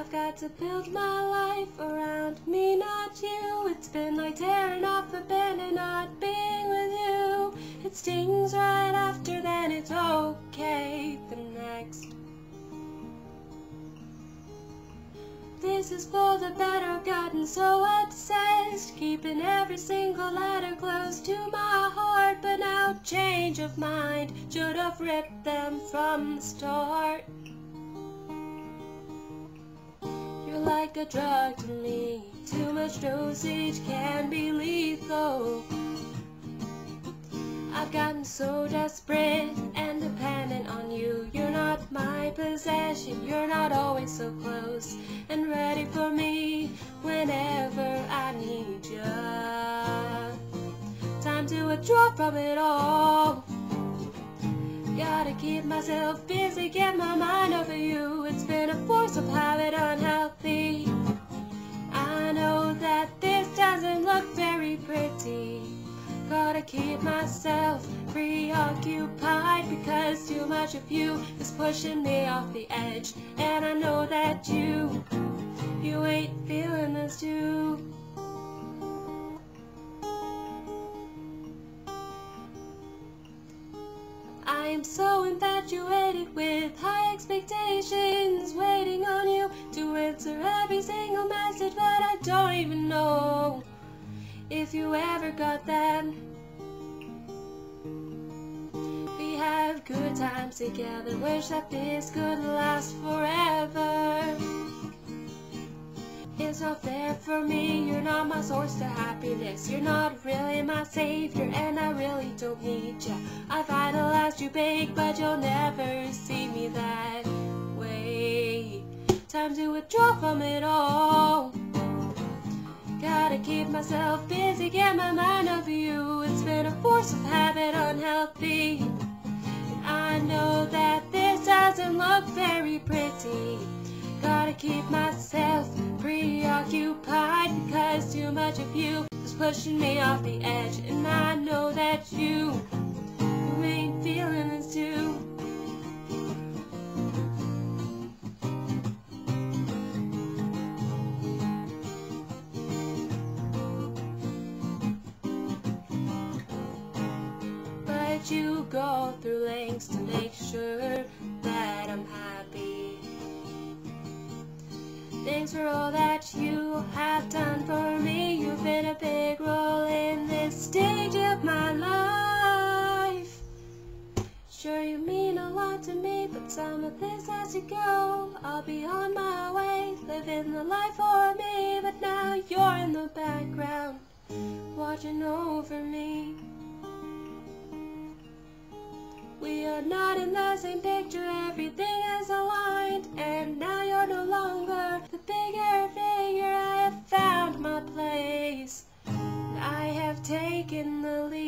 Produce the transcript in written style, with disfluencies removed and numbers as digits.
I've got to build my life around me, not you. It's been like tearing off a band and not being with you. It stings right after, then it's okay the next. This is for the better, gotten so obsessed, keeping every single letter close to my heart. But now change of mind, should have ripped them from the start. You're like a drug to me, too much dosage can be lethal. I've gotten so desperate and dependent on you. You're not my possession, you're not always so close and ready for me whenever I need you. Time to withdraw from it all. Gotta keep myself busy, get my mind over you. It's been a force of habit, unhealthy. I know that this doesn't look very pretty. Gotta keep myself preoccupied, because too much of you is pushing me off the edge. And I know that you ain't feeling this too. I am so infatuated with high expectations, waiting on you to answer every single message, but I don't even know if you ever got them. We have good times together, wish that this could last forever. It's not there for me, you're not my source to happiness. You're not really my savior, and I really don't need ya. I've idolized you big, but you'll never see me that way. Time to withdraw from it all. Gotta keep myself busy, get my mind off you. It's been a force of habit, unhealthy. And I know that this doesn't look very pretty. Gotta keep myself preoccupied, because too much of you is pushing me off the edge. And I know that you ain't feeling this too. You go through lengths to make sure that I'm happy. Thanks for all that you have done for me. You've been a big role in this stage of my life. Sure, you mean a lot to me, but some of this has to go. I'll be on my way, living the life for me. But now you're in the background, watching over me. We are not in the same picture, everything is aligned. And now you're no longer the bigger figure. I have found my place, I have taken the lead.